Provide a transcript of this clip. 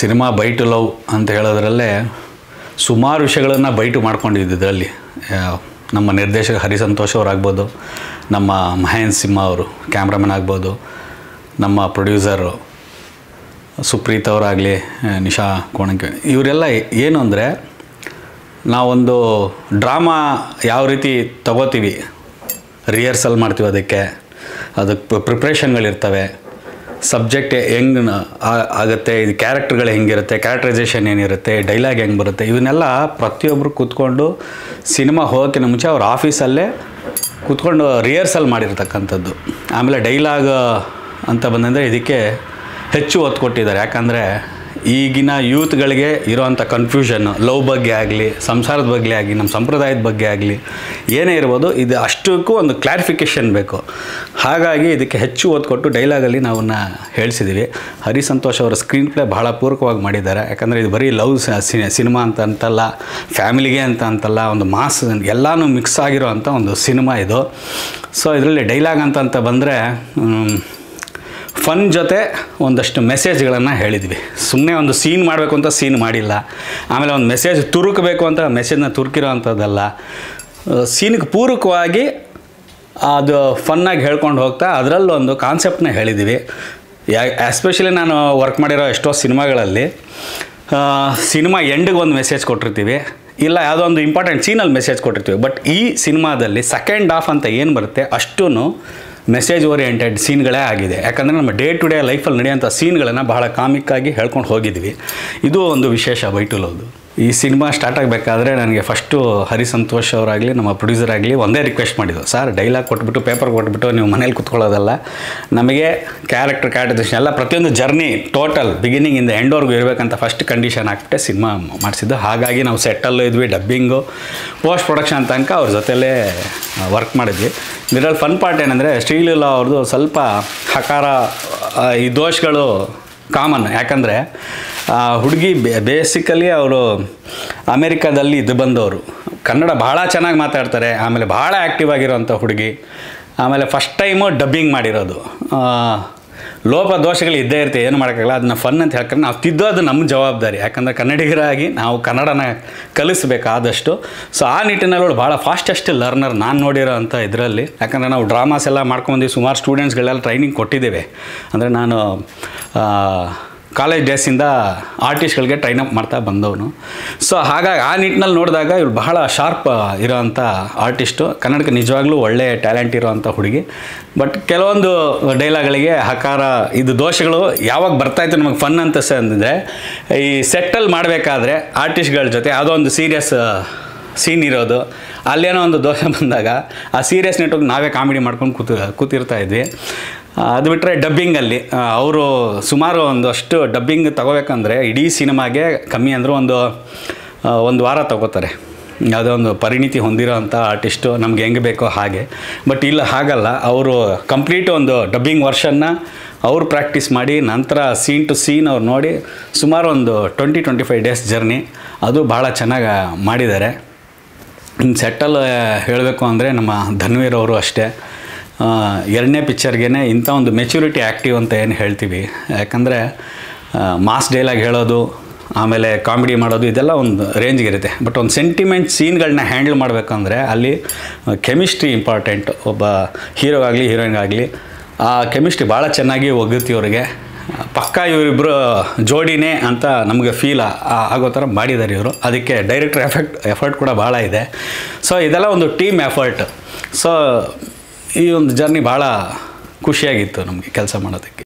Cinema byte love ಅಂತ ಹೇಳೋದರಲ್ಲೇ ಸುಮಾರು ವಿಷಯಗಳನ್ನು ಬೈಟ್ ಮಾಡ್ಕೊಂಡಿದ್ದು ಇದರಲ್ಲಿ. ನಮ್ಮ ನಿರ್ದೇಶಕ ಹರಿಸಂತೋಷ್ ಅವರು ಆಗಬಹುದು, ನಮ್ಮ ಮಹೇಂದ್ರ ಸಿಂಹ ಅವರು ಕ್ಯಾಮ್ರಾಮನ್ ಆಗಬಹುದು, ನಮ್ಮ ಪ್ರೊಡ್ಯೂಸರು ಸುಪ್ರೀತ್ ಅವರಾಗಲಿ, ನಿಶಾ ಕೋಣಂಕೆ, ಇವರೆಲ್ಲ ಏನು ಅಂದರೆ ನಾವೊಂದು ಡ್ರಾಮಾ ಯಾವ ರೀತಿ ತಗೋತೀವಿ, ರಿಹರ್ಸಲ್ ಮಾಡ್ತೀವಿ, ಅದಕ್ಕೆ ಪ್ರಿಪ್ರೇಷನ್ಗಳಿರ್ತವೆ, ಸಬ್ಜೆಕ್ಟ್ ಹೆಂಗೆ ಆಗುತ್ತೆ, ಇದು ಕ್ಯಾರೆಕ್ಟರ್ಗಳು ಹೆಂಗಿರುತ್ತೆ, ಕ್ಯಾರೆಕ್ಟರೈಸೇಷನ್ ಏನಿರುತ್ತೆ, ಡೈಲಾಗ್ ಹೆಂಗೆ ಬರುತ್ತೆ, ಇವನ್ನೆಲ್ಲ ಪ್ರತಿಯೊಬ್ಬರು ಕೂತ್ಕೊಂಡು ಸಿನಿಮಾ ಹೋಗೋಕ್ಕಿಂತ ಮುಂಚೆ ಅವ್ರ ಆಫೀಸಲ್ಲೇ ಕೂತ್ಕೊಂಡು ರಿಹರ್ಸಲ್ ಮಾಡಿರ್ತಕ್ಕಂಥದ್ದು. ಆಮೇಲೆ ಡೈಲಾಗ್ ಅಂತ ಬಂದರೆ ಇದಕ್ಕೆ ಹೆಚ್ಚು ಒತ್ತು ಕೊಟ್ಟಿದ್ದಾರೆ. ಯಾಕಂದರೆ ಈಗಿನ ಯೂತ್ಗಳಿಗೆ ಇರೋವಂಥ ಕನ್ಫ್ಯೂಷನ್ನು ಲವ್ ಬಗ್ಗೆ ಆಗಲಿ, ಸಂಸಾರದ ಬಗ್ಗೆ ಆಗಲಿ, ನಮ್ಮ ಸಂಪ್ರದಾಯದ ಬಗ್ಗೆ ಆಗಲಿ, ಏನೇ ಇರ್ಬೋದು, ಇದು ಅಷ್ಟಕ್ಕೂ ಒಂದು ಕ್ಲಾರಿಫಿಕೇಷನ್ ಬೇಕು. ಹಾಗಾಗಿ ಇದಕ್ಕೆ ಹೆಚ್ಚು ಒತ್ತು ಕೊಟ್ಟು ಡೈಲಾಗಲ್ಲಿ ನಾವನ್ನ ಹೇಳಿಸಿದ್ದೀವಿ. ಹರಿಸಂತೋಷ್ ಅವರ ಸ್ಕ್ರೀನ್ ಪ್ಲೇ ಬಹಳ ಪೂರಕವಾಗಿ ಮಾಡಿದ್ದಾರೆ. ಯಾಕಂದರೆ ಇದು ಬರೀ ಲವ್ ಸಿನಿಮಾ ಅಂತಲ್ಲ, ಫ್ಯಾಮಿಲಿಗೆ ಅಂತಲ್ಲ, ಒಂದು ಮಾಸ್ ಎಲ್ಲನೂ ಮಿಕ್ಸ್ ಆಗಿರೋ ಅಂಥ ಒಂದು ಸಿನಿಮಾ ಇದು. ಸೊ ಇದರಲ್ಲಿ ಡೈಲಾಗ್ ಅಂತ ಬಂದರೆ ಫನ್ ಜೊತೆ ಒಂದಷ್ಟು ಮೆಸೇಜ್ಗಳನ್ನು ಹೇಳಿದ್ವಿ. ಸುಮ್ಮನೆ ಒಂದು ಸೀನ್ ಮಾಡಬೇಕು ಅಂತ ಸೀನ್ ಮಾಡಿಲ್ಲ, ಆಮೇಲೆ ಒಂದು ಮೆಸೇಜ್ ತುರುಕಬೇಕು ಅಂತ ಮೆಸೇಜ್ನ ತುರುಕಿರೋ ಅಂಥದ್ದಲ್ಲ, ಸೀನಿಗೆ ಪೂರಕವಾಗಿ ಅದು ಫನ್ನಾಗಿ ಹೇಳ್ಕೊಂಡು ಹೋಗ್ತಾ ಅದರಲ್ಲೊಂದು ಕಾನ್ಸೆಪ್ಟನ್ನ ಹೇಳಿದ್ವಿ. ಎಸ್ಪೆಷಲಿ ನಾನು ವರ್ಕ್ ಮಾಡಿರೋ ಎಷ್ಟೋ ಸಿನಿಮಾಗಳಲ್ಲಿ ಸಿನಿಮಾ ಎಂಡಿಗೆ ಒಂದು ಮೆಸೇಜ್ ಕೊಟ್ಟಿರ್ತೀವಿ, ಇಲ್ಲ ಯಾವುದೋ ಒಂದು ಇಂಪಾರ್ಟೆಂಟ್ ಸೀನಲ್ಲಿ ಮೆಸೇಜ್ ಕೊಟ್ಟಿರ್ತೀವಿ. ಬಟ್ ಈ ಸಿನಿಮಾದಲ್ಲಿ ಸೆಕೆಂಡ್ ಹಾಫ್ ಅಂತ ಏನು ಬರುತ್ತೆ ಅಷ್ಟೂ ಮೆಸೇಜ್ ಓರಿಯೆಂಟೆಡ್ ಸೀನ್ಗಳೇ ಆಗಿದೆ. ಯಾಕಂದರೆ ನಮ್ಮ ಡೇ ಟು ಡೇ ಲೈಫಲ್ಲಿ ನಡೆಯುವಂಥ ಸೀನ್ಗಳನ್ನು ಬಹಳ ಕಾಮಿಕ್ಕಾಗಿ ಹೇಳ್ಕೊಂಡು ಹೋಗಿದ್ವಿ. ಇದು ಒಂದು ವಿಶೇಷ ಬೈಟುಲೋದು. ಈ ಸಿನಿಮಾ ಸ್ಟಾರ್ಟ್ ಆಗಬೇಕಾದ್ರೆ ನನಗೆ ಫಸ್ಟು ಹರಿಸಂತೋಷ್ ಅವರಾಗಲಿ, ನಮ್ಮ ಪ್ರೊಡ್ಯೂಸರ್ ಆಗಲಿ ಒಂದೇ ರಿಕ್ವೆಸ್ಟ್ ಮಾಡಿದ್ರು, ಸರ್ ಡೈಲಾಗ್ ಕೊಟ್ಬಿಟ್ಟು ಪೇಪರ್ ಕೊಟ್ಬಿಟ್ಟು ನೀವು ಮನೇಲಿ ಕೂತ್ಕೊಳ್ಳೋದಲ್ಲ, ನಮಗೆ ಕ್ಯಾರೆಕ್ಟರ್ ಎಲ್ಲ ಪ್ರತಿಯೊಂದು ಜರ್ನಿ ಟೋಟಲ್ ಬಿಗಿನಿಂಗಿಂದ ಎಂಡ್ವರೆಗೂ ಇರಬೇಕಂತ ಫಸ್ಟ್ ಕಂಡೀಷನ್ ಹಾಕ್ಬಿಟ್ಟೆ ಸಿನಿಮಾ ಮಾಡಿಸಿದ್ದು. ಹಾಗಾಗಿ ನಾವು ಸೆಟ್ಟಲ್ಲೂ ಇದ್ವಿ, ಡಬ್ಬಿಂಗು, ಪೋಸ್ಟ್ ಪ್ರೊಡಕ್ಷನ್ ತನಕ ಅವ್ರ ಜೊತೆಲೇ ವರ್ಕ್ ಮಾಡಿದ್ವಿ. ಇದರಲ್ಲಿ ಫನ್ ಪಾರ್ಟ್ ಏನಂದರೆ ಶ್ರೀಲೀಲಾ ಅವ್ರದ್ದು ಸ್ವಲ್ಪ ಹಕಾರ ಈ ದೋಷಗಳು ಕಾಮನ್. ಯಾಕಂದರೆ ಹುಡುಗಿ ಬೇಸಿಕಲಿ ಅವರು ಅಮೇರಿಕಾದಲ್ಲಿ ಬಂದವರು, ಕನ್ನಡ ಭಾಳ ಚೆನ್ನಾಗಿ ಮಾತಾಡ್ತಾರೆ, ಆಮೇಲೆ ಭಾಳ ಆ್ಯಕ್ಟಿವ್ ಆಗಿರೋವಂಥ ಹುಡುಗಿ, ಆಮೇಲೆ ಫಸ್ಟ್ ಟೈಮು ಡಬ್ಬಿಂಗ್ ಮಾಡಿರೋದು, ಲೋಪ ದೋಷಗಳು ಇದ್ದೇ ಇರುತ್ತೆ, ಏನು ಮಾಡೋಕ್ಕಾಗಲ್ಲ. ಅದನ್ನ ಫನ್ ಅಂತ ಹೇಳ್ಕೊಂಡು ನಾವು ತಿದ್ದೋದು ನಮ್ಮ ಜವಾಬ್ದಾರಿ. ಯಾಕಂದರೆ ಕನ್ನಡಿಗರಾಗಿ ನಾವು ಕನ್ನಡನ ಕಲಿಸ್ಬೇಕು ಆದಷ್ಟು. ಸೊ ಆ ನಿಟ್ಟಿನಲ್ಲಿ ಅವಳು ಭಾಳ ಫಾಸ್ಟೆಸ್ಟ್ ಲರ್ನರ್ ನಾನು ನೋಡಿರೋ ಅಂಥ ಇದರಲ್ಲಿ. ಯಾಕಂದರೆ ನಾವು ಡ್ರಾಮಾಸ್ ಎಲ್ಲ ಮಾಡ್ಕೊಂಡು ಸುಮಾರು ಸ್ಟೂಡೆಂಟ್ಸ್ಗಳೆಲ್ಲ ಟ್ರೈನಿಂಗ್ ಕೊಟ್ಟಿದ್ದೇವೆ. ಅಂದರೆ ನಾನು ಕಾಲೇಜ್ ಡೇಸಿಂದ ಆರ್ಟಿಸ್ಟ್ಗಳಿಗೆ ಟ್ರೈನಪ್ ಮಾಡ್ತಾ ಬಂದವನು. ಸೊ ಹಾಗಾಗಿ ಆ ನಿಟ್ಟಿನಲ್ಲಿ ನೋಡಿದಾಗ ಇವಳು ಬಹಳ ಶಾರ್ಪ್ ಇರೋವಂಥ ಆರ್ಟಿಸ್ಟು, ಕನ್ನಡಕ್ಕೆ ನಿಜವಾಗ್ಲೂ ಒಳ್ಳೆಯ ಟ್ಯಾಲೆಂಟ್ ಇರೋವಂಥ ಹುಡುಗಿ. ಬಟ್ ಕೆಲವೊಂದು ಡೈಲಾಗಳಿಗೆ ಹಕಾರ ಇದು ದೋಷಗಳು ಯಾವಾಗ ಬರ್ತಾಯಿತ್ತು ನಮಗೆ ಫನ್ ಅಂತ ಅಂದರೆ ಈ ಸೆಟ್ಟಲ್ಲಿ ಮಾಡಬೇಕಾದ್ರೆ ಆರ್ಟಿಸ್ಟ್ಗಳ ಜೊತೆ ಯಾವುದೋ ಒಂದು ಸೀರಿಯಸ್ ಸೀನ್ ಇರೋದು, ಅಲ್ಲೇನೋ ಒಂದು ದೋಷ ಬಂದಾಗ ಆ ಸೀರಿಯಸ್ ನೆಟ್ವರ್ಕ್ ನಾವೇ ಕಾಮಿಡಿ ಮಾಡ್ಕೊಂಡು ಕೂತಿರ್ತಾಯಿದ್ವಿ. ಅದು ಬಿಟ್ಟರೆ ಡಬ್ಬಿಂಗಲ್ಲಿ ಅವರು ಸುಮಾರು ಒಂದಷ್ಟು ಡಬ್ಬಿಂಗ್ ತಗೋಬೇಕಂದ್ರೆ ಇಡೀ ಸಿನಿಮಾಗೆ ಕಮ್ಮಿ ಅಂದರೂ ಒಂದು ವಾರ ತಗೋತಾರೆ. ಯಾವುದೋ ಒಂದು ಪರಿಣಿತಿ ಹೊಂದಿರೋ ಅಂಥ ಆರ್ಟಿಸ್ಟು ನಮ್ಗೆ ಹೆಂಗೆ ಬೇಕೋ ಹಾಗೆ. ಬಟ್ ಇಲ್ಲ ಹಾಗಲ್ಲ, ಅವರು ಕಂಪ್ಲೀಟ್ ಒಂದು ಡಬ್ಬಿಂಗ್ ವರ್ಷನ್ನ ಅವರು ಪ್ರಾಕ್ಟೀಸ್ ಮಾಡಿ ನಂತರ ಸೀನ್ ಟು ಸೀನ್ ಅವ್ರು ನೋಡಿ ಸುಮಾರು ಒಂದು 20-25 days ಜರ್ನಿ, ಅದು ಭಾಳ ಚೆನ್ನಾಗಿ ಮಾಡಿದ್ದಾರೆ. ಇನ್ನು ಸೆಟ್ಟಲ್ ಹೇಳಬೇಕು ಅಂದರೆ ನಮ್ಮ ಧನ್ವೀರ್ ಅವರು ಅಷ್ಟೇ, ಎರಡನೇ ಪಿಕ್ಚರ್ಗೇ ಇಂಥ ಒಂದು ಮೆಚುರಿಟಿ ಆ್ಯಕ್ಟಿವ್ ಅಂತ ಏನು ಹೇಳ್ತೀವಿ. ಯಾಕಂದರೆ ಮಾಸ್ ಡೈಲಾಗ್ ಹೇಳೋದು, ಆಮೇಲೆ ಕಾಮಿಡಿ ಮಾಡೋದು, ಇದೆಲ್ಲ ಒಂದು ರೇಂಜ್ಗಿರುತ್ತೆ. ಬಟ್ ಒಂದು ಸೆಂಟಿಮೆಂಟ್ ಸೀನ್ಗಳನ್ನ ಹ್ಯಾಂಡಲ್ ಮಾಡಬೇಕಂದ್ರೆ ಅಲ್ಲಿ ಕೆಮಿಸ್ಟ್ರಿ ಇಂಪಾರ್ಟೆಂಟ್. ಒಬ್ಬ ಹೀರೋ ಆಗಲಿ ಹೀರೋಯಿನ್ ಆಗಲಿ ಆ ಕೆಮಿಸ್ಟ್ರಿ ಭಾಳ ಚೆನ್ನಾಗಿ ಒಗ್ಗತ್ತಿ ಅವ್ರಿಗೆ, ಪಕ್ಕ ಇವರಿಬ್ಬರು ಜೋಡಿನೇ ಅಂತ ನಮಗೆ ಫೀಲ್ ಆಗೋ ಥರ ಮಾಡಿದ್ದಾರೆ ಇವರು. ಅದಕ್ಕೆ ಡೈರೆಕ್ಟರ್ ಎಫರ್ಟ್ ಕೂಡ ಭಾಳ ಇದೆ. ಸೊ ಇದೆಲ್ಲ ಒಂದು ಟೀಮ್ ಎಫರ್ಟ್. ಸೊ ಈ ಒಂದು ಜರ್ನಿ ಭಾಳ ಖುಷಿಯಾಗಿತ್ತು ನಮಗೆ ಕೆಲಸ ಮಾಡೋದಕ್ಕೆ.